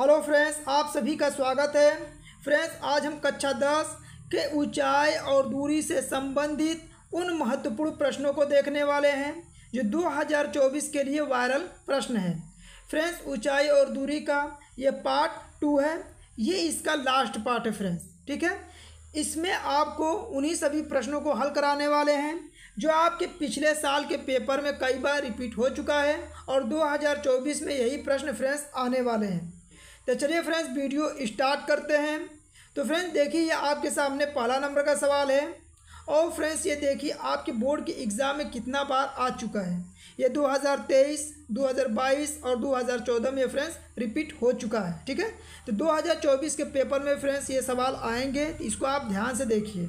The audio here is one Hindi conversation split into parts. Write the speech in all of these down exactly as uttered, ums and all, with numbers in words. हेलो फ्रेंड्स, आप सभी का स्वागत है। फ्रेंड्स, आज हम कक्षा दस के ऊंचाई और दूरी से संबंधित उन महत्वपूर्ण प्रश्नों को देखने वाले हैं जो दो हज़ार चौबीस के लिए वायरल प्रश्न है। फ्रेंड्स, ऊंचाई और दूरी का ये पार्ट टू है, ये इसका लास्ट पार्ट है फ्रेंड्स, ठीक है। इसमें आपको उन्हीं सभी प्रश्नों को हल कराने वाले हैं जो आपके पिछले साल के पेपर में कई बार रिपीट हो चुका है और दो हज़ार चौबीस में यही प्रश्न फ्रेंड्स आने वाले हैं। तो चलिए फ्रेंड्स, वीडियो स्टार्ट करते हैं। तो फ्रेंड्स देखिए, ये आपके सामने पहला नंबर का सवाल है और फ्रेंड्स ये देखिए आपके बोर्ड के एग्ज़ाम में कितना बार आ चुका है। ये दो हज़ार तेईस, दो हज़ार बाईस और दो हज़ार चौदह में फ्रेंड्स रिपीट हो चुका है, ठीक है। तो दो हज़ार चौबीस के पेपर में फ्रेंड्स ये सवाल आएंगे, इसको आप ध्यान से देखिए।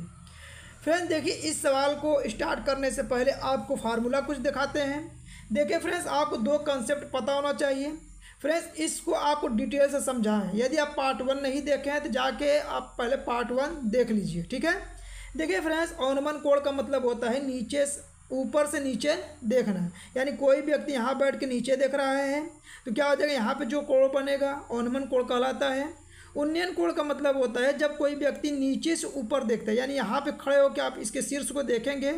फ्रेंड्स देखिए, इस सवाल को स्टार्ट करने से पहले आपको फार्मूला कुछ दिखाते हैं। देखिए फ्रेंड्स, आपको दो कंसेप्ट पता होना चाहिए। फ्रेंड्स, इसको आपको डिटेल से समझाएं। यदि आप पार्ट वन नहीं देखे हैं तो जाके आप पहले पार्ट वन देख लीजिए, ठीक है। देखिए फ्रेंड्स, अवनमन कोण का मतलब होता है नीचे ऊपर से नीचे देखना, यानी कोई व्यक्ति यहाँ बैठ के नीचे देख रहा है तो क्या हो जाएगा, यहाँ पर जो कोण बनेगा अवनमन कोण कहलाता है। उन्नयन कोण का मतलब होता है जब कोई व्यक्ति नीचे से ऊपर देखता है, यानी यहाँ पे खड़े होकर आप इसके शीर्ष को देखेंगे,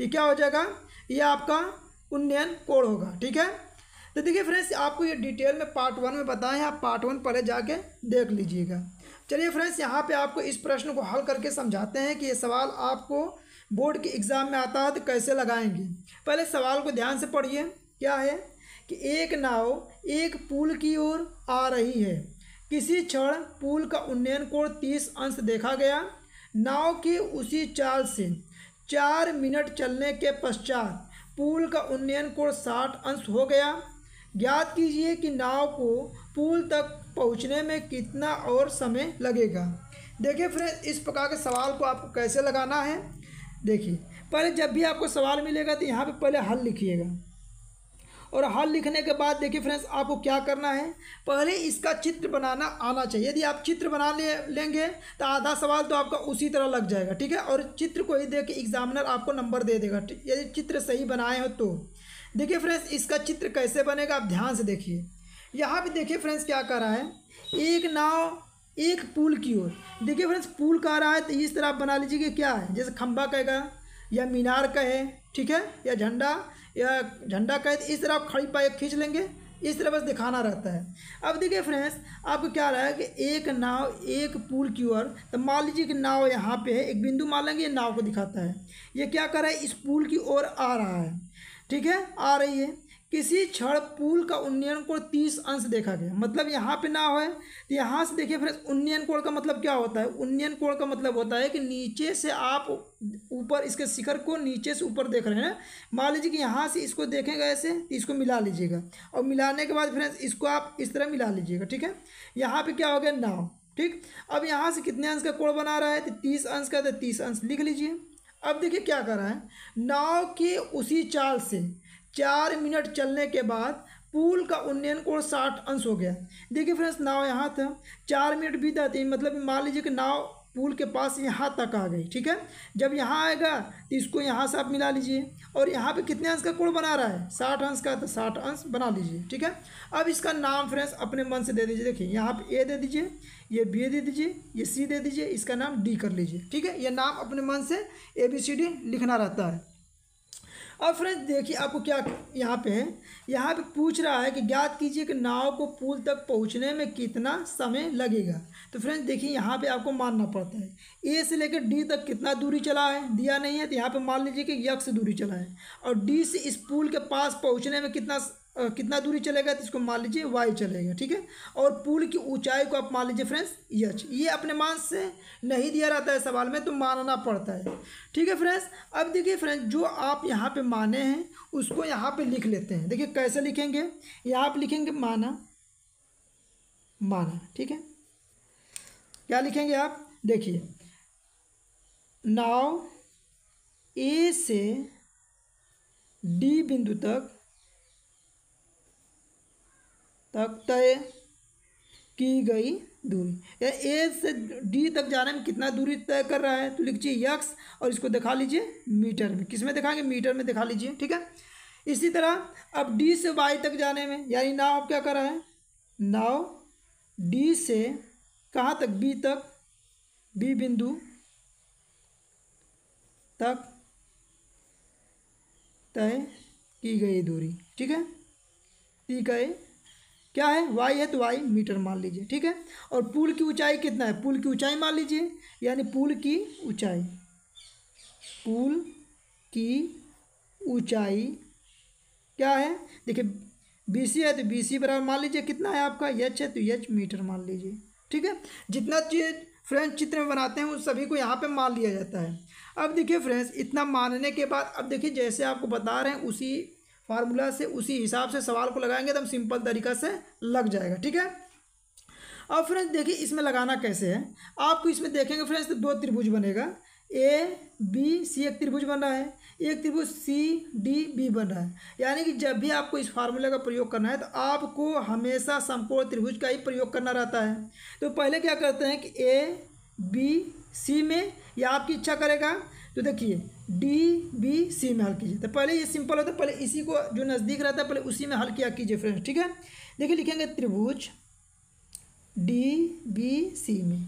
ये क्या हो जाएगा, ये आपका उन्नयन कोण होगा, ठीक है। तो देखिए फ्रेंड्स, आपको ये डिटेल में पार्ट वन में बताएं, आप पार्ट वन पहले जाके देख लीजिएगा। चलिए फ्रेंड्स, यहाँ पे आपको इस प्रश्न को हल करके समझाते हैं कि ये सवाल आपको बोर्ड के एग्ज़ाम में आता है तो कैसे लगाएंगे। पहले सवाल को ध्यान से पढ़िए, क्या है कि एक नाव एक पुल की ओर आ रही है, किसी क्षण पुल का उन्नयन कोण तीस अंश देखा गया, नाव की उसी चाल से चार मिनट चलने के पश्चात पुल का उन्नयन कोण साठ अंश हो गया। ज्ञात कीजिए कि नाव को पुल तक पहुंचने में कितना और समय लगेगा। देखिए फ्रेंड्स, इस प्रकार के सवाल को आपको कैसे लगाना है। देखिए पहले जब भी आपको सवाल मिलेगा तो यहाँ पे पहले हल लिखिएगा और हल लिखने के बाद देखिए फ्रेंड्स, आपको क्या करना है, पहले इसका चित्र बनाना आना चाहिए। यदि आप चित्र बना ले लेंगे तो आधा सवाल तो आपका उसी तरह लग जाएगा, ठीक है। और चित्र को ही देख के एग्जामिनर आपको नंबर दे देगा यदि चित्र सही बनाए हो तो। देखिए फ्रेंड्स, इसका चित्र कैसे बनेगा आप ध्यान से देखिए। यहाँ भी देखिए फ्रेंड्स, क्या कर रहा है, एक नाव एक पुल की ओर। देखिए फ्रेंड्स, पुल कह रहा है तो इस तरह आप बना लीजिए कि क्या है, जैसे खम्बा कहेगा या मीनार कहे, ठीक है, या झंडा या झंडा कहे, तो इस तरह आप खड़ी पाई खींच लेंगे, इस तरह बस दिखाना रहता है। अब देखिए फ्रेंड्स, आपको क्या रहा है कि एक नाव एक पुल की ओर, तो मान लीजिए कि नाव यहाँ पे है, एक बिंदु मान लेंगे, ये नाव को दिखाता है, ये क्या कर रहा है, इस पुल की ओर आ रहा है, ठीक है, आ रही है। किसी क्षण पुल का उन्नयन कोण तीस अंश देखा गया, मतलब यहाँ पे नाव है तो यहाँ से देखिए फ्रेंड्स, उन्नयन कोण का मतलब क्या होता है, उन्नयन कोण का मतलब होता है कि नीचे से आप ऊपर, इसके शिखर को नीचे से ऊपर देख रहे हैं। मान लीजिए कि यहाँ से इसको देखेंगे ऐसे, इसको मिला लीजिएगा और मिलाने के बाद फ्रेंड्स इसको आप इस तरह मिला लीजिएगा, ठीक है। यहाँ पर क्या हो गया, नाव, ठीक। अब यहाँ से कितने अंश का कोण बना रहा है, तो तीस अंश का, तो तीस अंश लिख लीजिए। अब देखिए क्या कर रहा है, नाव की उसी चाल से चार मिनट चलने के बाद पुल का उन्नयन कोण साठ अंश हो गया। देखिए फ्रेंड्स, नाव यहाँ था, चार मिनट बीता थी, मतलब मान लीजिए कि नाव पुल के पास यहाँ तक आ गई, ठीक है। जब यहाँ आएगा तो इसको यहाँ से आप मिला लीजिए और यहाँ पे कितने अंश का कोण बना रहा है, साठ अंश का, तो साठ अंश बना लीजिए, ठीक है। अब इसका नाम फ्रेंड्स अपने मन से दे दीजिए। देखिए यहाँ पे ए दे दीजिए, ये बी दे दीजिए, ये सी दे दीजिए, इसका नाम डी कर लीजिए, ठीक है। ये नाम अपने मन से ए बी सी डी लिखना रहता है। अब फ्रेंड्स देखिए, आपको क्या यहाँ पे है, यहाँ पे पूछ रहा है कि ज्ञात कीजिए कि नाव को पुल तक पहुँचने में कितना समय लगेगा। तो फ्रेंड्स देखिए, यहाँ पे आपको मानना पड़ता है ए से लेकर डी तक कितना दूरी चला है, दिया नहीं है तो यहाँ पे मान लीजिए कि यक्स दूरी चला है, और डी से इस पुल के पास पहुँचने में कितना कितना दूरी चलेगा, तो इसको मान लीजिए वाई चलेगा, ठीक है। और पुल की ऊंचाई को आप मान लीजिए फ्रेंड्स एच। ये अपने मान से नहीं दिया रहता है सवाल में, तो मानना पड़ता है, ठीक है फ्रेंड्स। अब देखिए फ्रेंड्स, जो आप यहाँ पे माने हैं उसको यहाँ पे लिख लेते हैं। देखिए कैसे लिखेंगे, यहाँ पे लिखेंगे माना, माना, ठीक है। क्या लिखेंगे आप, देखिए नाव ए से डी बिंदु तक तक तय की गई दूरी, या ए से डी तक जाने में कितना दूरी तय कर रहा है, तो लिख लीजिए यक्स और इसको दिखा लीजिए मीटर में, किस में दिखाएंगे, मीटर में दिखा लीजिए, ठीक है। इसी तरह अब डी से वाई तक जाने में, यानी नाव क्या कर रहा है, नाव डी से कहाँ तक, बी तक, बी बिंदु तक तय की गई दूरी। ठीक है, टी का ए क्या है, वाई है तो वाई मीटर मान लीजिए। ठीक है, और पुल की ऊंचाई कितना है, पुल की ऊंचाई मान लीजिए, यानी पुल की ऊंचाई, पुल की ऊंचाई क्या है, देखिए बी सी है तो बी सी बराबर मान लीजिए कितना है आपका, एच है तो एच मीटर मान लीजिए। ठीक है, जितना चीज़ फ्रेंड्स चित्र में बनाते हैं उन सभी को यहाँ पे मान लिया जाता है। अब देखिए फ्रेंड्स, इतना मानने के बाद अब देखिए जैसे आपको बता रहे हैं उसी फार्मूला से उसी हिसाब से सवाल को लगाएंगे तो हम सिंपल तरीका से लग जाएगा। ठीक है, अब फ्रेंड्स देखिए इसमें लगाना कैसे है, आपको इसमें देखेंगे फ्रेंड्स तो दो त्रिभुज बनेगा, ए बी सी एक त्रिभुज बन रहा है, एक त्रिभुज सी डी बी बन रहा है। यानी कि जब भी आपको इस फार्मूले का प्रयोग करना है तो आपको हमेशा समकोण त्रिभुज का ही प्रयोग करना रहता है। तो पहले क्या करते हैं कि ए बी सी में, या आपकी इच्छा करेगा तो देखिए डी बी सी में हल कीजिए। तो पहले ये सिंपल होता है, पहले इसी को जो नज़दीक रहता है पहले उसी में हल किया कीजिए फ्रेंड्स। ठीक है, देखिए लिखेंगे त्रिभुज डी बी सी में,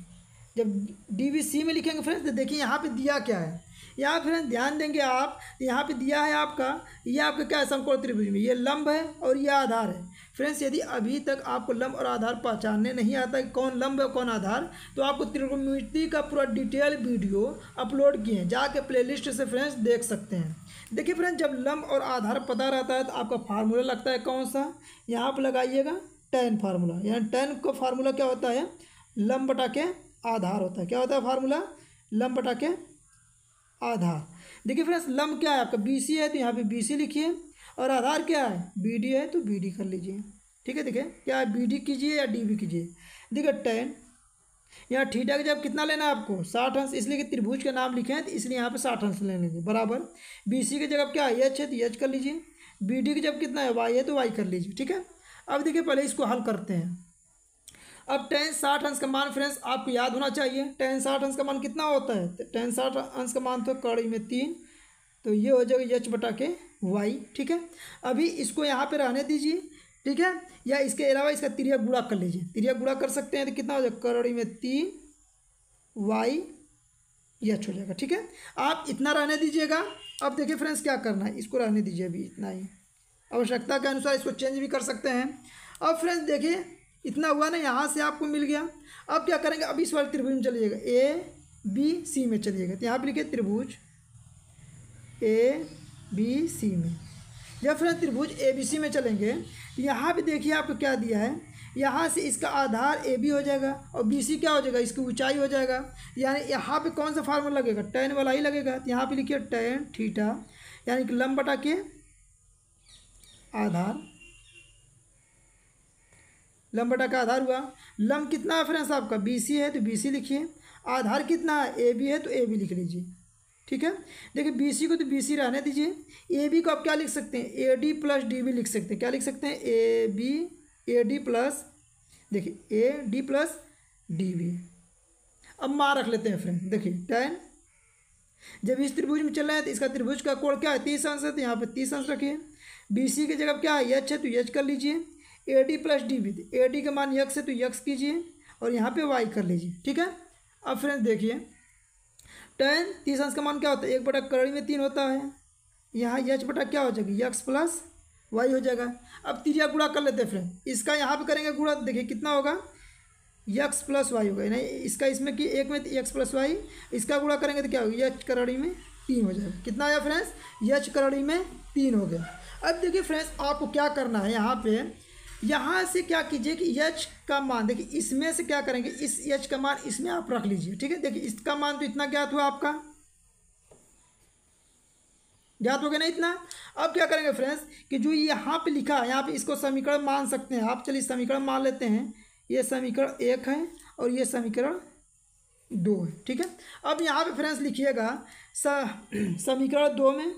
जब डी बी सी में लिखेंगे फ्रेंड्स तो देखिए यहाँ पे दिया क्या है, यहाँ फ्रेंड्स ध्यान देंगे आप, यहाँ पे दिया है आपका, ये आपका क्या है समकोण त्रिभुज में, ये लंब है और ये आधार है। फ्रेंड्स यदि अभी तक आपको लंब और आधार पहचानने नहीं आता कि कौन लंब है कौन आधार, तो आपको त्रिकोणमिति का पूरा डिटेल वीडियो अपलोड किए हैं, जाके प्लेलिस्ट से फ्रेंड्स देख सकते हैं। देखिए फ्रेंड्स जब लंब और आधार पता रहता है तो आपका फार्मूला लगता है कौन सा, यहाँ पर लगाइएगा टेन फार्मूला, यानी टेन का फार्मूला क्या होता है, लंब बटा के आधार होता है। क्या होता है फार्मूला, लंब बटा के आधार। देखिए फ्रेंड्स लंब क्या है आपका बीसी है तो यहाँ पे बीसी लिखिए, और आधार क्या है बीडी है तो बीडी कर लीजिए। ठीक है, देखिए क्या है बीडी कीजिए या डीबी कीजिए। देखिए टेन, यहाँ थीटा का जब कितना लेना है आपको, साठ अंश, इसलिए कि त्रिभुज का नाम लिखे हैं तो इसलिए यहाँ पर साठ अंश ले लेंगे, बराबर बीसी की जगह क्या है एच है तो एच कर लीजिए, बीडी की जब कितना है वाई है तो वाई कर लीजिए। ठीक है, अब देखिए पहले इसको हल करते हैं। अब टेन साठ अंश का मान फ्रेंड्स आपको याद होना चाहिए, टेन साठ अंश का मान कितना होता है, टेन साठ अंश का मान तो कड़ी में तीन, तो ये हो जाएगा एच बटा के वाई। ठीक है, अभी इसको यहाँ पे रहने दीजिए। ठीक है, या इसके अलावा इसका तिरिया गुणा कर लीजिए, तिरिया गुणा कर सकते हैं तो कितना हो जाएगा, कड़ी में तीन वाई एच हो जाएगा। ठीक है, आप इतना रहने दीजिएगा। अब देखिए फ्रेंड्स क्या करना है, इसको रहने दीजिए अभी इतना ही, आवश्यकता के अनुसार इसको चेंज भी कर सकते हैं। अब फ्रेंड्स देखिए इतना हुआ ना, यहाँ से आपको मिल गया। अब क्या करेंगे, अब इस वाले त्रिभुज में चलिएगा, ए बी सी में चलिएगा, तो यहाँ पर लिखिए त्रिभुज ए बी सी में। जब फिर त्रिभुज ए बी सी में चलेंगे तो यहाँ पे देखिए आपको क्या दिया है, यहाँ से इसका आधार ए बी हो जाएगा और बी सी क्या हो जाएगा, इसकी ऊंचाई हो जाएगा। यानी यहाँ पे कौन सा फार्मूला लगेगा, टेन वाला ही लगेगा। तो यहाँ पर लिखिए टेन थीटा, यानी कि लंब बटा के आधार, लंब बटा का आधार हुआ। लंब कितना है फ्रेंड्स आपका बीसी है तो बीसी लिखिए, आधार कितना है एबी है तो एबी लिख लीजिए। ठीक है, देखिए बीसी को तो बीसी रहने दीजिए, एबी को आप क्या लिख सकते हैं, एडी प्लस डीबी लिख सकते हैं। क्या लिख सकते हैं, एबी एडी प्लस, देखिए एडी प्लस डीबी। अब माँ रख लेते हैं फ्रेंड्स, देखिए टेन, जब इस त्रिभुज में चल रहे हैं तो इसका त्रिभुज का कोण क्या है, तीस अंश है तो यहाँ पर तीस अंश रखिए। बीसी की जगह क्या है एच है तो एच कर लीजिए, A D plus D B, A D का मान यक्स है तो यक्स कीजिए और यहाँ पे वाई कर लीजिए। ठीक है, अब फ्रेंड्स देखिए टेन तीस अंश का मान क्या होता है, एक बटा कड़ी में तीन होता है, यहाँ यच बटा क्या हो जाएगा यक्स प्लस वाई हो जाएगा। अब तिरिया गुणा कर लेते हैं फ्रेंड, इसका यहाँ पे करेंगे गुणा, देखिए कितना होगा यक्स प्लस वाई होगा, नहीं इसका इसमें कि एक में यक्स प्लस वाई, इसका गुणा करेंगे तो क्या होगा यच कड़ी में तीन हो जाएगा। कितना आया फ्रेंड्स, यच कड़ी में तीन हो गया। अब देखिए फ्रेंड्स आपको क्या करना है, यहाँ पर यहाँ से क्या कीजिए कि एच का मान, देखिए इसमें से क्या करेंगे, इस एच का मान इसमें आप रख लीजिए। ठीक है, देखिए इसका मान तो इतना ज्ञात हुआ आपका, ज्ञात हो गया ना इतना। अब क्या करेंगे फ्रेंड्स कि जो यहाँ पे लिखा है, यहाँ पे इसको समीकरण मान सकते हैं आप, चलिए समीकरण मान लेते हैं। ये समीकरण एक है और ये समीकरण दो है। ठीक है, अब यहाँ पे फ्रेंड्स लिखिएगा समीकरण दो में,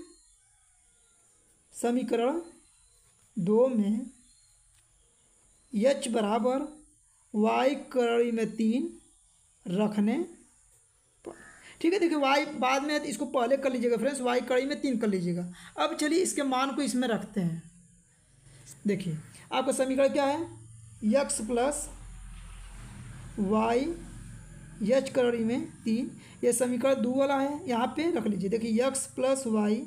समीकरण दो में एच बराबर वाई कड़ी में तीन रखने पर। ठीक है, देखिए वाई बाद में, इसको पहले कर लीजिएगा फ्रेंड्स, वाई कड़ी में तीन कर लीजिएगा। अब चलिए इसके मान को इसमें रखते हैं। देखिए आपका समीकरण क्या है, यक्स प्लस वाई यच करोड़ी में तीन। ये समीकरण दो वाला है, यहाँ पे रख लीजिए। देखिए यक्स प्लस वाई,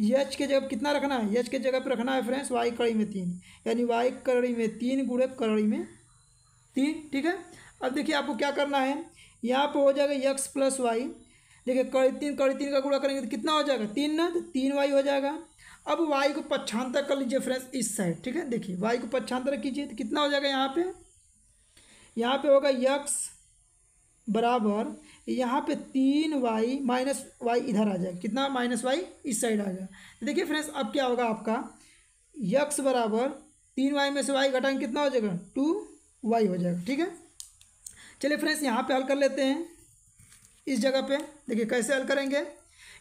यच के जगह कितना रखना है, यच के जगह पे रखना है फ्रेंड्स वाई करोड़ी में तीन, यानी वाई करोड़ी में तीन गुणे करोड़ी में तीन। ठीक है, अब देखिए आपको क्या करना है, यहाँ पे हो जाएगा यक्स प्लस वाई। देखिए करोड़ी तीन करोड़ी तीन का गुणा करेंगे तो कितना हो जाएगा, तीन ना, तो तीन वाई हो जाएगा। अब वाई को पक्षांतर कर लीजिए फ्रेंड्स इस साइड। ठीक है, देखिए वाई को पक्षांतर कीजिए तो कितना हो जाएगा, यहाँ पे यहाँ पे होगा यक्स बराबर, यहाँ पे तीन वाई माइनस वाई इधर आ जाएगा, कितना माइनस वाई इस साइड आ जाएगा। देखिए फ्रेंड्स अब क्या होगा आपका, यक्स बराबर तीन वाई में से वाई घटाएंगे कितना हो जाएगा, टू वाई हो जाएगा। ठीक है, चलिए फ्रेंड्स यहाँ पे हल कर लेते हैं। इस जगह पे देखिए कैसे हल करेंगे,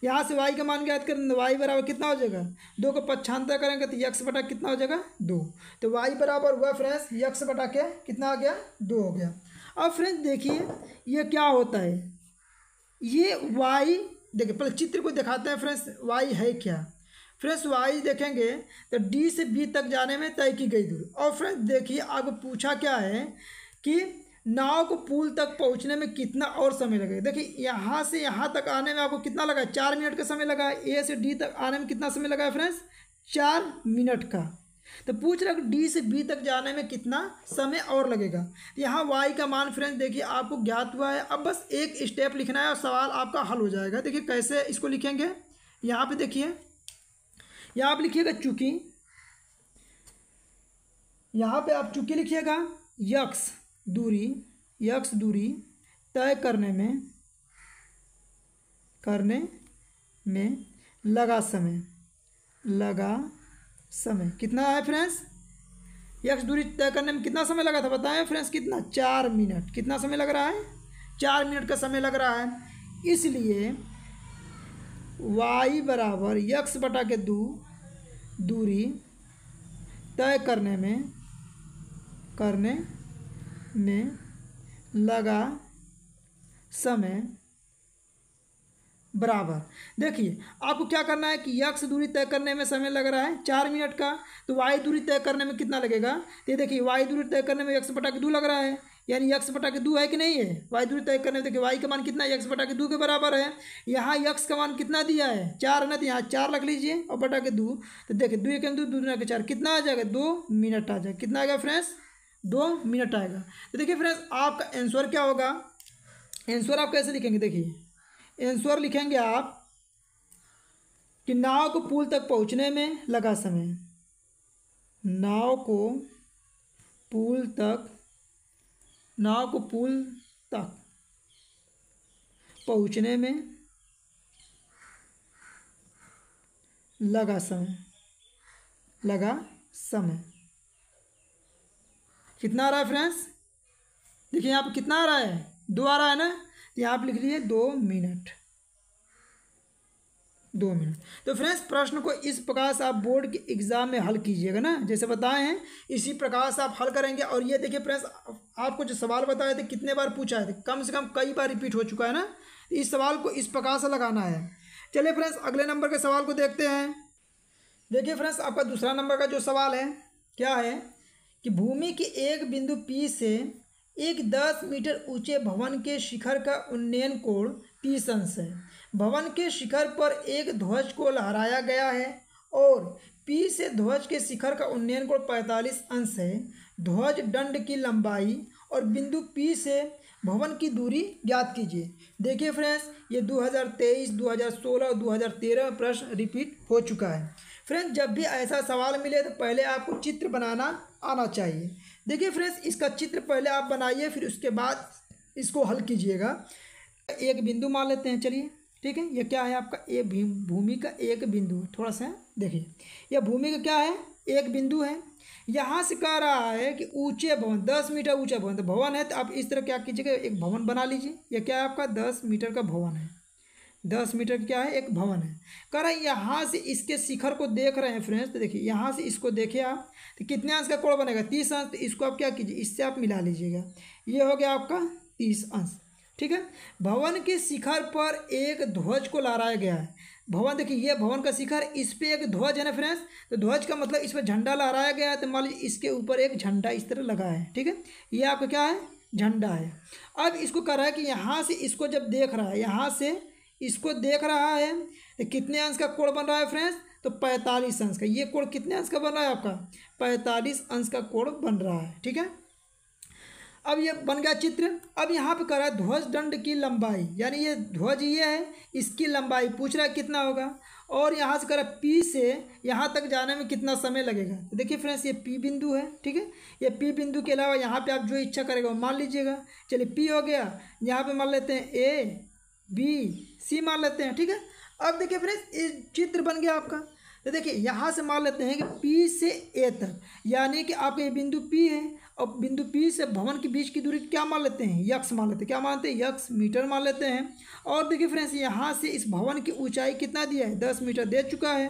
यहाँ से वाई का मान ज्ञात करेंगे, वाई बराबर कितना हो जाएगा, दो को पक्षांतर करेंगे तो यक्स बटा कितना हो जाएगा, दो। तो वाई बराबर हुआ फ्रेंड्स यक्स बटा के कितना आ गया, दो हो गया। अब फ्रेंड्स देखिए ये क्या होता है, ये वाई देखिए, पहले चित्र को दिखाते हैं फ्रेंड्स वाई है क्या। फ्रेंड्स वाई देखेंगे तो डी से बी तक जाने में तय की गई दूरी। और फ्रेंड्स देखिए आपको पूछा क्या है कि नाव को पुल तक पहुंचने में कितना और समय लगेगा। देखिए यहाँ से यहाँ तक आने में आपको कितना लगा, चार मिनट का समय लगा है। ए से डी तक आने में कितना समय लगा है फ्रेंड्स, चार मिनट का। तो पूछ रहा डी से बी तक जाने में कितना समय और लगेगा। यहाँ वाई का मान फ्रेंड्स देखिए आपको ज्ञात हुआ है। अब बस एक स्टेप लिखना है और सवाल आपका हल हो जाएगा। देखिए कैसे इसको लिखेंगे, यहाँ पर देखिए, यहाँ पर लिखिएगा चूँकि, यहाँ पर आप चूँकि लिखिएगा यक्स दूरी, यक्स दूरी तय करने में करने में लगा समय, लगा समय कितना है फ्रेंड्स, यक्स दूरी तय करने में कितना समय लगा था बताएं फ्रेंड्स, कितना, चार मिनट। कितना समय लग रहा है, चार मिनट का समय लग रहा है। इसलिए वाई बराबर यक्स बटा के दो दूरी तय करने में करने में लगा समय बराबर। देखिए आपको क्या करना है कि यक्स दूरी तय करने में समय लग रहा है चार मिनट का, तो वाई दूरी तय करने में कितना लगेगा। तो देखिए वाई दूरी तय करने में यक्स बटा के दो लग रहा है, यानी यक्स बटा के दो है कि नहीं है। वाई दूरी तय करने में देखिए वाई का मान कितना, यक्स बटा के दो के बराबर है। यहाँ यक्स का मान कितना दिया है, चार ना, तो यहाँ चार रख लीजिए और बटा के दो, तो देखिए दो एक दो दूना के चार कितना आ जाएगा, दो मिनट आ जाएगा। कितना आएगा फ्रेंड्स, दो मिनट आएगा। तो देखिए फ्रेंड्स आपका आंसर क्या होगा, आंसर आप कैसे लिखेंगे, देखिए आंसर लिखेंगे आप कि नाव को पुल तक पहुंचने में लगा समय, नाव को पुल तक नाव को पुल तक पहुंचने में लगा समय लगा समय कितना आ रहा है फ्रेंड्स। देखिए यहाँ पर कितना आ रहा है, दो आ रहा है ना, तो यहाँ पर लिख लीजिए दो मिनट, दो मिनट। तो फ्रेंड्स प्रश्न को इस प्रकार से आप बोर्ड के एग्जाम में हल कीजिएगा ना, जैसे बताए हैं इसी प्रकार से आप हल करेंगे। और ये देखिए फ्रेंड्स आपको जो सवाल बताए थे कितने बार पूछा है, कम से कम कई बार रिपीट हो चुका है ना, इस सवाल को इस प्रकार से लगाना है। चलिए फ्रेंड्स अगले नंबर के सवाल को देखते हैं। देखिए फ्रेंड्स आपका दूसरा नंबर का जो सवाल है क्या है कि भूमि के एक बिंदु P से एक दस मीटर ऊंचे भवन के शिखर का उन्नयन कोण तीस अंश है। भवन के शिखर पर एक ध्वज को लहराया गया है और P से ध्वज के शिखर का उन्नयन कोण पैंतालीस अंश है। ध्वज दंड की लंबाई और बिंदु P से भवन की दूरी ज्ञात कीजिए। देखिए फ्रेंड्स ये दो हज़ार तेईस, दो हज़ार सोलह और दो हज़ार तेरह में प्रश्न रिपीट हो चुका है। फ्रेंड्स जब भी ऐसा सवाल मिले तो पहले आपको चित्र बनाना आना चाहिए। देखिए फ्रेंड्स इसका चित्र पहले आप बनाइए, फिर उसके बाद इसको हल कीजिएगा। एक बिंदु मान लेते हैं, चलिए ठीक है। यह क्या है आपका, एक भूमि का एक बिंदु, थोड़ा सा देखिए यह भूमि का क्या है, एक बिंदु है। यहाँ से कह रहा है कि ऊंचे भवन, दस मीटर ऊंचा भवन, तो भवन है तो आप इस तरह क्या कीजिएगा, एक भवन बना लीजिए। यह क्या है आपका, दस मीटर का भवन है, दस मीटर का क्या है, एक भवन है। कह रहा है यहाँ से इसके शिखर को देख रहे हैं फ्रेंड्स, तो देखिए यहाँ से इसको देखिए आप, तो कितने अंश का कोण बनेगा, तीस अंश। तो इसको आप क्या कीजिए, इससे आप मिला लीजिएगा, ये हो गया आपका तीस अंश। ठीक है, भवन के शिखर पर एक ध्वज को लहराया गया है। भवन देखिए ये भवन का शिखर, इस पे एक ध्वज है ना फ्रेंड्स, तो ध्वज का मतलब इस पर झंडा लहराया गया है। तो मान लीजिए इसके ऊपर एक झंडा इस तरह लगा है। ठीक है, ये आपका क्या है, झंडा है। अब इसको कह रहा है कि यहाँ से इसको जब देख रहा है, यहाँ से इसको देख रहा है तो कितने अंश का कोण बन रहा है फ्रेंड्स, तो पैंतालीस अंश का। ये कोण कितने अंश का बन रहा है आपका, पैंतालीस अंश का कोण बन रहा है। ठीक है, अब ये बन गया चित्र। अब यहाँ पे कह रहा है ध्वज दंड की लंबाई, यानी ये ध्वज ये है, इसकी लंबाई पूछ रहा है कितना होगा, और यहाँ से कह रहा है पी से यहाँ तक जाने में कितना समय लगेगा। तो देखिए फ्रेंड्स ये पी बिंदु है, ठीक है, ये पी बिंदु के अलावा यहाँ पे आप जो इच्छा करेगा वो मान लीजिएगा। चलिए पी हो गया, यहाँ पे मान लेते हैं ए बी सी मान लेते हैं। ठीक है, अब देखिए फ्रेंड्स ये चित्र बन गया आपका। तो देखिए यहाँ से मान लेते हैं कि P से A तक, यानी कि आपका ये बिंदु P है और बिंदु P से भवन के बीच की दूरी क्या मान लेते हैं, यक्ष मान लेते हैं। क्या मानते हैं, यक्ष मीटर मान लेते हैं। और देखिए फ्रेंड्स यहाँ से इस भवन की ऊंचाई कितना दिया है, दस मीटर दे चुका है।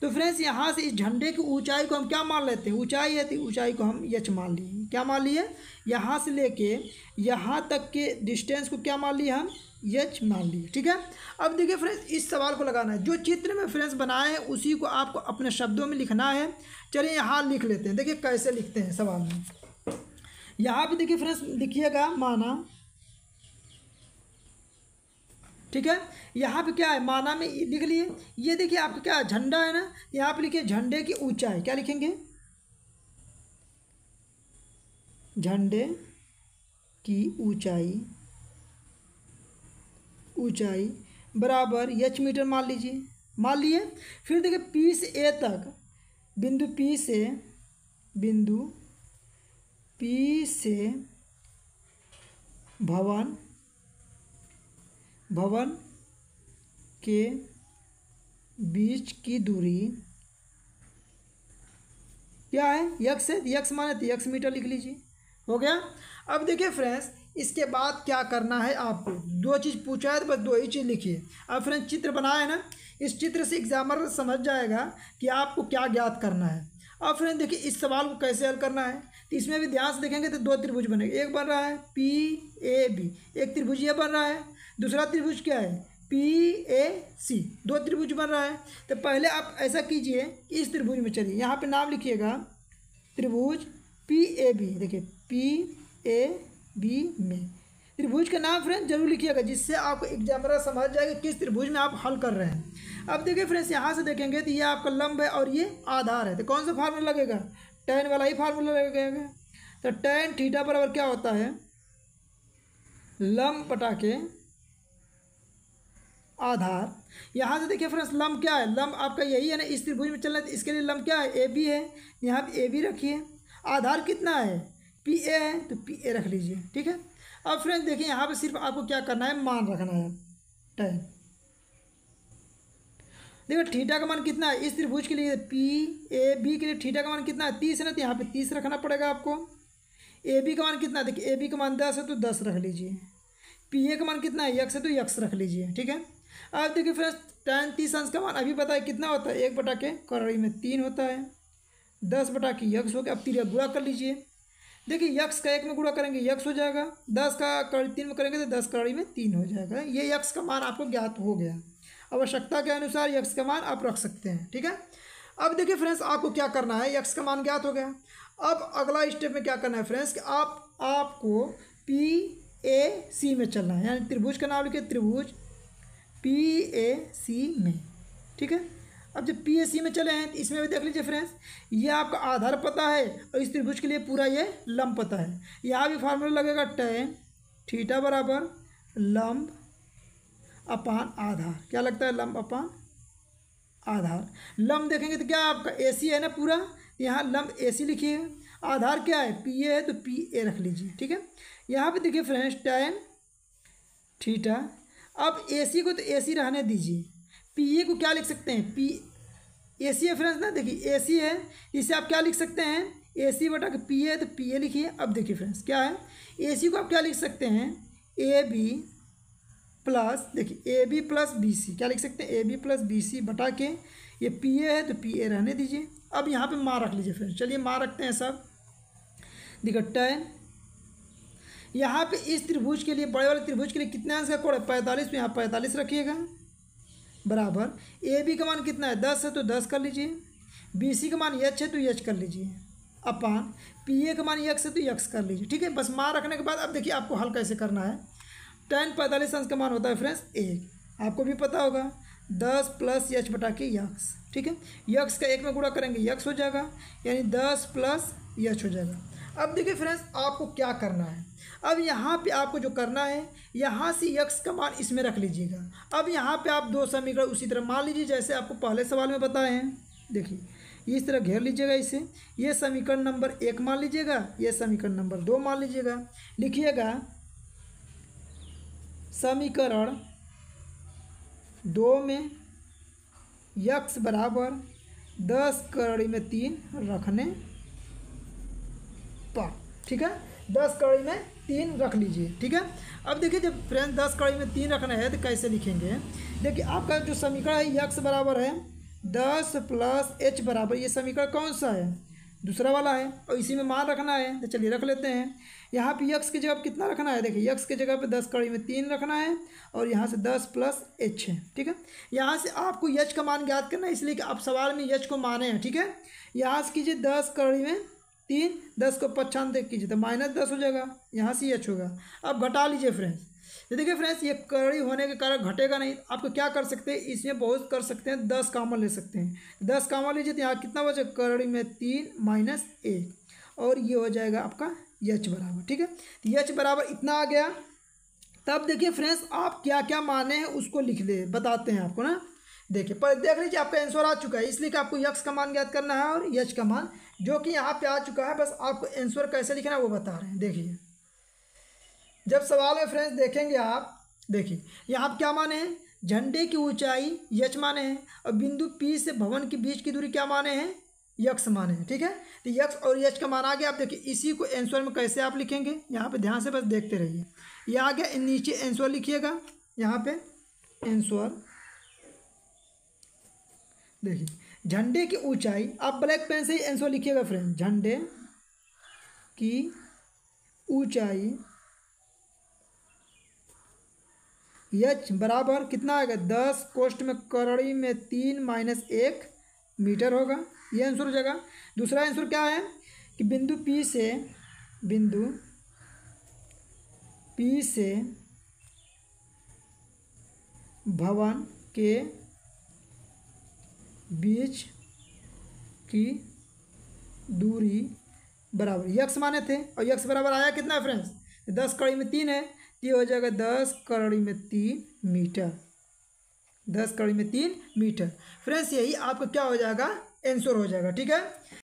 तो फ्रेंड्स यहाँ से इस झंडे की ऊंचाई को हम क्या मान लेते हैं, ऊंचाई है तो ऊंचाई को हम यच मान लिए। क्या मान लिए, यहाँ से लेके यहाँ तक के डिस्टेंस को क्या मान लिए हम, यच मान लिए। ठीक है, अब देखिए फ्रेंड्स इस सवाल को लगाना है, जो चित्र में फ्रेंड्स बनाए हैं उसी को आपको अपने शब्दों में लिखना है। चलिए यहाँ लिख लेते हैं, देखिए कैसे लिखते हैं सवाल में। यहाँ पे देखिए फ्रेंड्स लिखिएगा माना, ठीक है, यहाँ पे क्या है माना में लिख लिए। ये देखिए आपका क्या झंडा है ना, यहाँ पे लिखिए झंडे की ऊंचाई, क्या लिखेंगे, झंडे की ऊंचाई, ऊंचाई बराबर एच मीटर मान लीजिए, मान लिए। फिर देखिए पी से ए तक, बिंदु पी से, बिंदु पी से भवन, भवन के बीच की दूरी क्या है, यक्स है, यक्स माने तो यक्स मीटर लिख लीजिए। हो गया। अब देखिए फ्रेंड्स इसके बाद क्या करना है आपको, दो चीज़ पूछा है तो बस दो ही चीज़ लिखिए। अब फ्रेंड्स चित्र बनाए ना, इस चित्र से एग्जामर समझ जाएगा कि आपको क्या ज्ञात करना है। अब फ्रेंड्स देखिए इस सवाल को कैसे हल करना है, तो इसमें भी ध्यान से देखेंगे तो दो त्रिभुज बनेंगे। एक बन रहा है पी ए बी, एक त्रिभुज ये बन रहा है, दूसरा त्रिभुज क्या है पी ए सी, दो त्रिभुज बन रहा है। तो पहले आप ऐसा कीजिए, इस त्रिभुज में चलिए, यहाँ पर नाम लिखिएगा त्रिभुज पी ए बी। देखिए पी ए बी में त्रिभुज का नाम फ्रेंड्स जरूर लिखिएगा, जिससे आपको एग्जामर समझ जाएगा कि किस त्रिभुज में आप हल कर रहे हैं। अब देखिए फ्रेंड्स यहाँ से देखेंगे तो ये आपका लंब है और ये आधार है, तो कौन सा फार्मूला लगेगा, टेन वाला ही फार्मूला लगेगा। तो टेन थीटा बराबर क्या होता है, लंब बटा के आधार। यहाँ से देखिए फ्रेंड्स लंब क्या है, लंब आपका यही है ना, इस त्रिभुज में चल रहा है, इसके लिए लंब क्या है ए बी है, यहाँ पर ए बी रखिए। आधार कितना है पी ए है, तो पी ए रख लीजिए। ठीक है, अब फ्रेंड्स देखिए यहाँ पे सिर्फ आपको क्या करना है, मान रखना है टेन। देखो थीटा का मान कितना है इस त्रिभुज के लिए, पी ए बी के लिए थीटा का मान कितना है तीस है ना, तो यहाँ पे तीस रखना पड़ेगा आपको। ए बी का मान कितना, देखिए ए बी का मान दस है तो दस रख लीजिए। पी ए का मान कितना है यक्स है तो यक्स रख लीजिए। ठीक है, अब देखिए फ्रेंड्स टेन तीस अंश का मान अभी बताया कितना होता है, एक बटा के करोड़ी में तीन होता है, दस बटा के यक्स हो गया। अब तीन गुणा कर लीजिए, देखिए यक्स का एक में गुणा करेंगे यक्स हो जाएगा, दस का कड़ी तीन में करेंगे तो दस कड़ी में तीन हो जाएगा। ये यक्स का मान आपको ज्ञात हो गया, आवश्यकता के अनुसार यक्स का मान आप रख सकते हैं। ठीक है, अब देखिए फ्रेंड्स आपको क्या करना है, यक्स का मान ज्ञात हो गया। अब अगला स्टेप में क्या करना है फ्रेंड्स, कि आप आपको पी ए सी में चलना है, यानी त्रिभुज का नाम लिखिए त्रिभुज पी ए सी में। ठीक है, अब जब पी ए सी में चले हैं तो इसमें भी देख लीजिए फ्रेंड्स, ये आपका आधार पता है और इस त्रिभुज के लिए पूरा ये लंब पता है। यहाँ भी फार्मूला लगेगा टेन थीटा बराबर लंब अपान आधार, क्या लगता है लंब अपान आधार। लंब देखेंगे तो क्या आपका ए सी है ना पूरा, यहाँ लंब ए सी लिखिए। आधार क्या है पी ए है तो पी ए रख लीजिए। ठीक है, यहाँ पर देखिए फ्रेंड्स टेन थीटा, अब ए सी को तो ए सी रहने दीजिए, पी ए को क्या लिख सकते हैं, पी ए सी है फ्रेंड्स ना, देखिए ए सी है, इसे आप क्या लिख सकते हैं ए सी बटा के पी ए तो पी ए लिखिए। अब देखिए फ्रेंड्स क्या है, ए सी को आप क्या लिख सकते हैं ए बी प्लस, देखिए A B plus B C, क्या लिख सकते हैं A B plus B C बटा के, ये पी ए है तो पी ए रहने दीजिए। अब यहाँ पे माँ रख लीजिए फ्रेंड्स, चलिए माँ रखते हैं सब। देखिए टेन, यहाँ पे इस त्रिभुज के लिए बड़े वाले त्रिभुज के लिए कितने अंश का कोण है पैंतालीस, तो यहाँ पैंतालीस रखिएगा बराबर ए बी का मान कितना है दस है तो दस कर लीजिए, बी सी का मान यच है तो यच कर लीजिए। अपान पी ए का मान यक्स है तो यक्स कर लीजिए। ठीक है, बस मार रखने के बाद अब देखिए आपको हल कैसे करना है। टेन पैंतालीस अंश का मान होता है फ्रेंड्स एक, आपको भी पता होगा, दस प्लस यच बटा के यक्स। ठीक है, यक्स का एक में गुणा करेंगे यक्स हो जाएगा, यानी दस प्लस यच हो जाएगा। अब देखिए फ्रेंड्स आपको क्या करना है, अब यहाँ पे आपको जो करना है, यहाँ से यक्स का मान इसमें रख लीजिएगा। अब यहाँ पे आप दो समीकरण उसी तरह मान लीजिए जैसे आपको पहले सवाल में बताए हैं। देखिए इस तरह घेर लीजिएगा इसे, ये समीकरण नंबर एक मान लीजिएगा, ये समीकरण नंबर दो मान लीजिएगा। लिखिएगा समीकरण दो में यक्स बराबर दस कड़ी में तीन रखने पर। ठीक है, दस कड़ी में तीन रख लीजिए। ठीक है, अब देखिए जब फ्रेंड्स दस कड़ी में तीन रखना है तो कैसे लिखेंगे। देखिए आपका जो समीकरण है यक्स बराबर है दस प्लस एच बराबर, ये समीकरण कौन सा है, दूसरा वाला है, और इसी में मान रखना है। तो चलिए रख लेते हैं। यहाँ पे यक्स की जगह पर कितना रखना है, देखिए यक्स की जगह पे दस कड़ी में तीन रखना है, और यहाँ से दस प्लस एच है। ठीक है, यहाँ से आपको यच का मान ज्ञात करना है, इसलिए कि आप सवाल में यच को माने हैं। ठीक है, यहाँ से कीजिए दस कड़ी में तीन, दस को पचानवे कीजिए तो माइनस दस हो जाएगा, यहाँ से यच होगा। अब घटा लीजिए फ्रेंड्स, ये देखिए फ्रेंड्स ये कड़ी होने के कारण घटेगा नहीं। आपको क्या कर सकते हैं, इसमें बहुत कर सकते हैं, दस कॉमन ले सकते हैं। दस कॉमन लीजिए तो यहाँ कितना बचा, कड़ी में तीन माइनस एक, और ये हो जाएगा आपका यच बराबर। ठीक है, तो यच बराबर इतना आ गया। तब देखिए फ्रेंड्स आप क्या क्या माने हैं उसको लिख दे बताते हैं आपको ना। देखिए पर देख लीजिए आपका आंसर आ चुका है, इसलिए कि आपको यक्स का मान ज्ञात करना है और यच का मान जो कि यहाँ पे आ चुका है। बस आपको आंसर कैसे लिखना है वो बता रहे हैं। देखिए जब सवाल में फ्रेंड्स देखेंगे आप, देखिए यहाँ क्या माने हैं, झंडे की ऊंचाई यच माने हैं, और बिंदु पी से भवन के बीच की दूरी क्या माने हैं, यक्स माने हैं। ठीक है, तो यक्स और यच का मान आ गया। आप देखिए इसी को आंसर में कैसे आप लिखेंगे, यहाँ पे ध्यान से बस देखते रहिए। यह आ गया, नीचे आंसर लिखिएगा, यहाँ पे आंसर देखिए झंडे की ऊंचाई। आप ब्लैक पेन से ही आंसर लिखिएगा फ्रेंड, झंडे की ऊंचाई यच बराबर कितना आएगा, दस कोष्ठ में कड़ी में तीन माइनस एक मीटर होगा, ये आंसर हो जाएगा। दूसरा आंसर क्या है कि बिंदु पी से बिंदु पी से भवन के बीच की दूरी बराबर यक्स माने थे, और यक्स बराबर आया कितना है फ्रेंड्स, दस कड़ी में तीन है, ये हो जाएगा दस कड़ी में तीन मीटर, दस कड़ी में तीन मीटर। फ्रेंड्स यही आपका क्या हो जाएगा, आंसर हो जाएगा। ठीक है।